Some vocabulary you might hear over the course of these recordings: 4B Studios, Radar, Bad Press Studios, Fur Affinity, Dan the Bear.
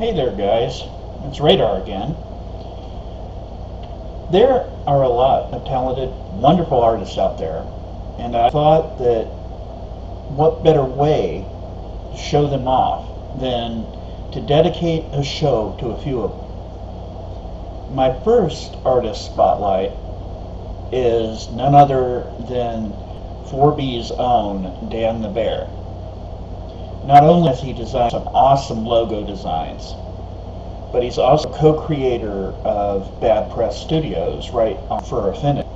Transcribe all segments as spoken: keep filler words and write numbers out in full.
Hey there guys, it's Radar again. There are a lot of talented, wonderful artists out there, and I thought that what better way to show them off than to dedicate a show to a few of them. My first artist spotlight is none other than four B's own Dan the Bear. Not only has he designed some awesome logo designs, but he's also co-creator of Bad Press Studios right on Fur Affinity.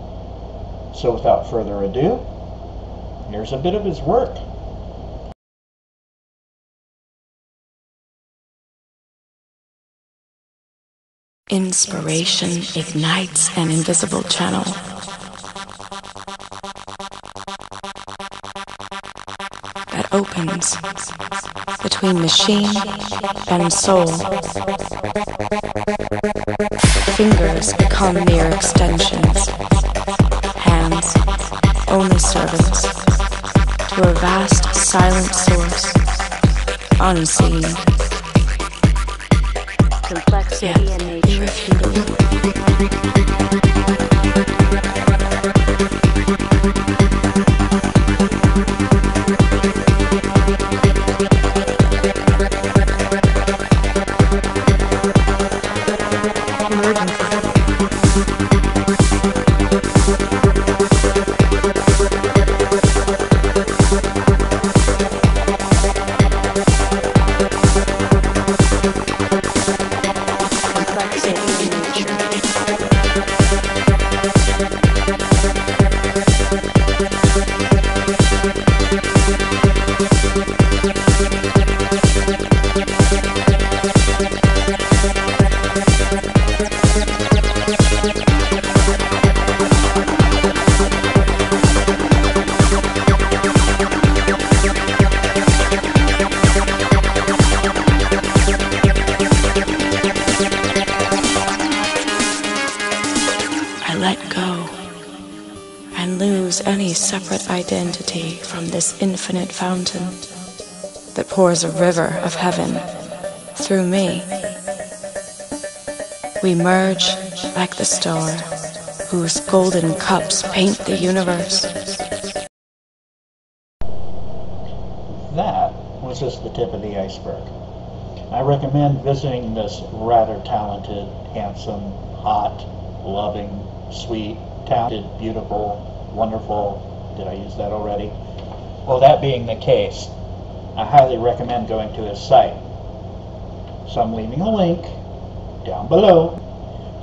So without further ado, here's a bit of his work. Inspiration ignites an invisible channel. Opens between machine and soul. Fingers become mere extensions, hands only servants to a vast silent source, unseen. Complexity and nature, irrefutable. Any separate identity from this infinite fountain that pours a river of heaven through me. We merge like the star whose golden cups paint the universe. That was just the tip of the iceberg. I recommend visiting this rather talented, handsome, hot, loving, sweet, talented, beautiful, wonderful, did I use that already? Well, that being the case, I highly recommend going to his site. So I'm leaving a link down below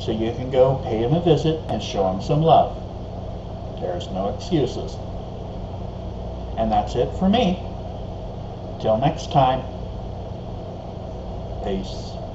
so you can go pay him a visit and show him some love. There's no excuses. And that's it for me. Till next time. Peace.